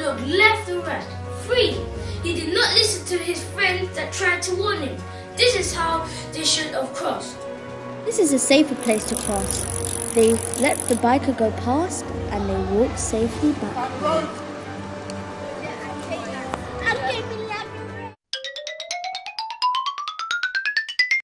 not look left or right. 3. He did not listen to his friends that tried to warn him. This is how they should have crossed. This is a safer place to cross. They let the biker go past and they walked safely back.